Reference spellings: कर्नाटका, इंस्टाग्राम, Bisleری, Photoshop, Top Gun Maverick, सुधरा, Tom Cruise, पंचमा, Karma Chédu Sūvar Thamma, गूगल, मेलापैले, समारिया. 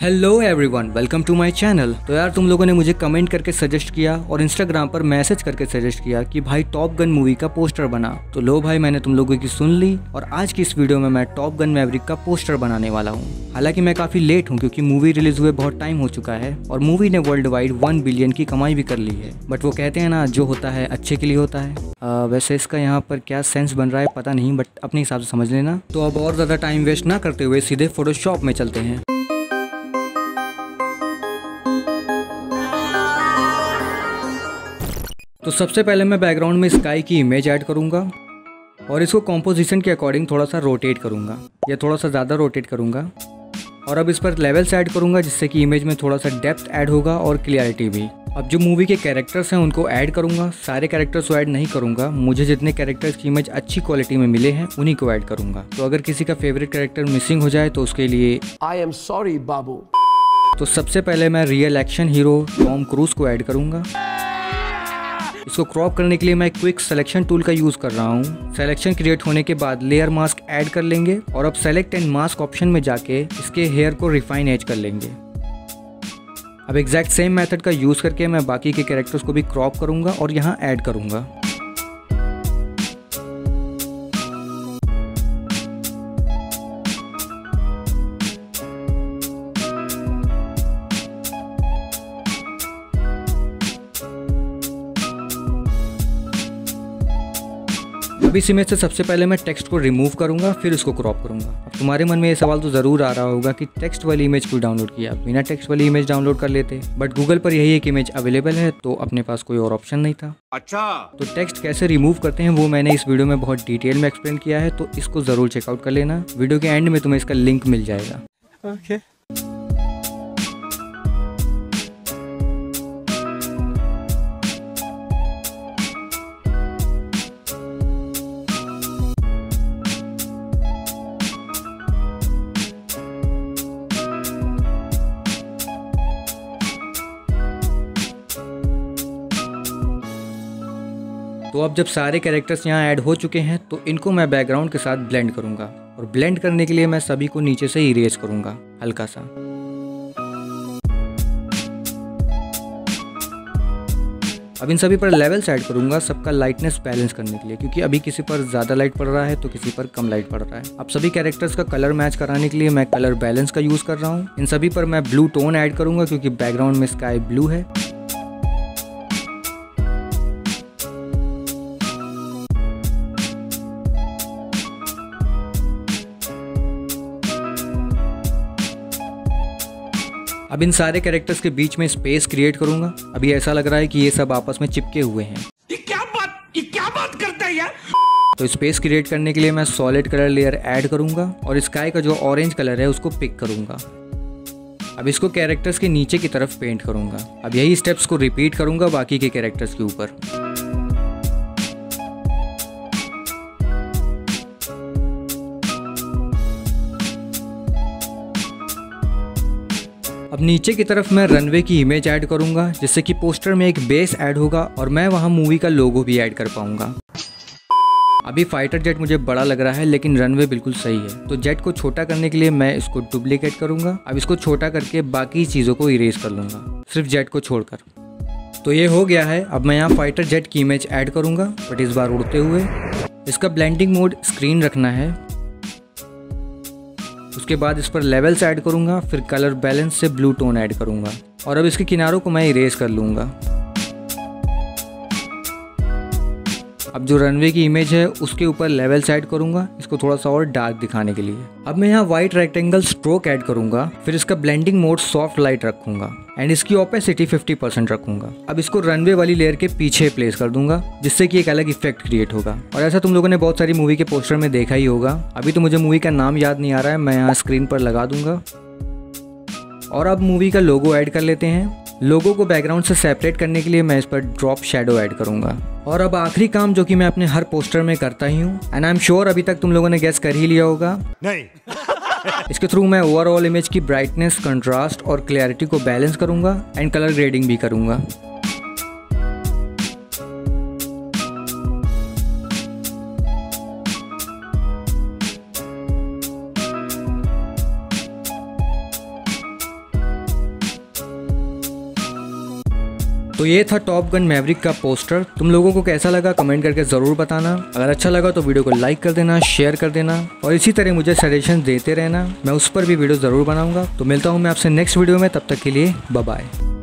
Hello everyone, welcome to my channel. तो यार तुम लोगों ने मुझे कमेंट करके सजेस्ट किया और इंस्टाग्राम पर मैसेज करके सजेस्ट किया कि भाई टॉप गन मूवी का पोस्टर बना। तो लो भाई, मैंने तुम लोगों की सुन ली और आज की इस वीडियो में मैं टॉप गन मैवरिक का पोस्टर बनाने वाला हूँ। हालांकि मैं काफ़ी लेट हूँ क्योंकि मूवी रिलीज हुए बहुत टाइम हो चुका है और मूवी ने वर्ल्ड वाइड 1 बिलियन की कमाई भी कर ली है। बट वो कहते हैं ना, जो होता है अच्छे के लिए होता है। वैसे इसका यहाँ पर क्या सेंस बन रहा है पता नहीं, बट अपने हिसाब से समझ लेना। तो अब और ज़्यादा टाइम वेस्ट ना करते हुए सीधे फोटोशॉप में चलते हैं। तो सबसे पहले मैं बैकग्राउंड में स्काई की इमेज ऐड करूंगा और इसको कॉम्पोजिशन के अकॉर्डिंग थोड़ा सा रोटेट करूंगा या थोड़ा सा ज़्यादा रोटेट करूंगा। और अब इस पर लेवल्स ऐड करूंगा जिससे कि इमेज में थोड़ा सा डेप्थ ऐड होगा और क्लियरिटी भी। अब जो मूवी के कैरेक्टर्स हैं उनको ऐड करूंगा, सारे कैरेक्टर्स को ऐड नहीं करूंगा। मुझे जितने कैरेक्टर्स की इमेज अच्छी क्वालिटी में मिले हैं उन्हीं को ऐड करूंगा। तो अगर किसी का फेवरेट कैरेक्टर मिसिंग हो जाए तो उसके लिए आई एम सॉरी बाबू। तो सबसे पहले मैं real action hero Tom Cruise को ऐड करूंगा। इसको क्रॉप करने के लिए मैं क्विक सिलेक्शन टूल का यूज़ कर रहा हूँ। सिलेक्शन क्रिएट होने के बाद लेयर मास्क ऐड कर लेंगे और अब सेलेक्ट एंड मास्क ऑप्शन में जाके इसके हेयर को रिफाइन एज कर लेंगे। अब एग्जैक्ट सेम मेथड का यूज़ करके मैं बाकी के कैरेक्टर्स को भी क्रॉप करूँगा और यहाँ ऐड करूँगा। अब इस इमेज से सबसे पहले मैं टेक्स्ट को रिमूव करूंगा, फिर उसको क्रॉप करूंगा। अब तुम्हारे मन में ये सवाल तो ज़रूर आ रहा होगा कि टेक्स्ट वाली इमेज क्यों डाउनलोड किया, बिना टेक्स्ट वाली इमेज डाउनलोड कर लेते। बट गूगल पर यही एक इमेज अवेलेबल है तो अपने पास कोई और ऑप्शन नहीं था। अच्छा, तो टेक्स्ट कैसे रिमूव करते हैं वो मैंने इस वीडियो में बहुत डिटेल में एक्सप्लेन किया है, तो इसको ज़रूर चेकआउट कर लेना। वीडियो के एंड में तुम्हें इसका लिंक मिल जाएगा। ओके। तो अब जब सारे कैरेक्टर्स यहाँ ऐड हो चुके हैं तो इनको मैं बैकग्राउंड के साथ ब्लेंड करूँगा और ब्लेंड करने के लिए मैं सभी को नीचे से इरेज करूँगा हल्का सा। अब इन सभी पर लेवल्स ऐड करूँगा सबका लाइटनेस बैलेंस करने के लिए, क्योंकि अभी किसी पर ज़्यादा लाइट पड़ रहा है तो किसी पर कम लाइट पड़ रहा है। अब सभी कैरेक्टर्स का कलर मैच कराने के लिए मैं कलर बैलेंस का यूज़ कर रहा हूँ। इन सभी पर मैं ब्लू टोन ऐड करूँगा क्योंकि बैकग्राउंड में स्काई ब्लू है। अब इन सारे कैरेक्टर्स के बीच में स्पेस क्रिएट करूंगा। अभी ऐसा लग रहा है कि ये सब आपस में चिपके हुए हैं। ये क्या बात करता है यार। तो स्पेस क्रिएट करने के लिए मैं सॉलिड कलर लेयर ऐड करूंगा और स्काई का जो ऑरेंज कलर है उसको पिक करूंगा। अब इसको कैरेक्टर्स के नीचे की तरफ पेंट करूंगा। अब यही स्टेप्स को रिपीट करूंगा बाकी के कैरेक्टर्स के ऊपर। अब नीचे की तरफ मैं रनवे की इमेज ऐड करूंगा जिससे कि पोस्टर में एक बेस ऐड होगा और मैं वहां मूवी का लोगो भी ऐड कर पाऊंगा। अभी फाइटर जेट मुझे बड़ा लग रहा है लेकिन रनवे बिल्कुल सही है, तो जेट को छोटा करने के लिए मैं इसको डुप्लीकेट करूंगा। अब इसको छोटा करके बाकी चीज़ों को इरेज कर लूँगा सिर्फ जेट को छोड़कर। तो ये हो गया है। अब मैं यहाँ फाइटर जेट की इमेज ऐड करूँगा बट इस बार उड़ते हुए। इसका ब्लेंडिंग मोड स्क्रीन रखना है। उसके बाद इस पर लेवल्स ऐड करूंगा, फिर कलर बैलेंस से ब्लू टोन ऐड करूंगा और अब इसके किनारों को मैं इरेज कर लूंगा। अब जो रनवे की इमेज है उसके ऊपर लेवल्स ऐड करूंगा इसको थोड़ा सा और डार्क दिखाने के लिए। अब मैं यहाँ वाइट रेक्टेंगल स्ट्रोक ऐड करूंगा, फिर इसका ब्लेंडिंग मोड सॉफ्ट लाइट रखूंगा एंड इसकी ऑपेसिटी 50% रखूंगा। अब इसको रनवे वाली लेयर के पीछे प्लेस कर दूंगा जिससे कि एक अलग इफेक्ट क्रिएट होगा। और ऐसा तुम लोगों ने बहुत सारी मूवी के पोस्टर में देखा ही होगा। अभी तो मुझे मूवी का नाम याद नहीं आ रहा है, मैं यहाँ स्क्रीन पर लगा दूंगा। और अब मूवी का लोगो ऐड कर लेते हैं। लोगो को बैकग्राउंड से सेपरेट करने के लिए मैं इस पर ड्रॉप शेडो ऐड करूंगा। और अब आखिरी काम जो कि मैं अपने हर पोस्टर में करता ही हूँ, एंड आई एम श्योर अभी तक तुम लोगों ने गेस कर ही लिया होगा। नहीं। इसके थ्रू मैं ओवरऑल इमेज की ब्राइटनेस, कंट्रास्ट और क्लैरिटी को बैलेंस करूंगा एंड कलर ग्रेडिंग भी करूंगा। तो ये था टॉप गन मैवरिक का पोस्टर। तुम लोगों को कैसा लगा कमेंट करके ज़रूर बताना। अगर अच्छा लगा तो वीडियो को लाइक कर देना, शेयर कर देना और इसी तरह मुझे सजेशन देते रहना, मैं उस पर भी वीडियो ज़रूर बनाऊँगा। तो मिलता हूँ मैं आपसे नेक्स्ट वीडियो में, तब तक के लिए बाय बाय।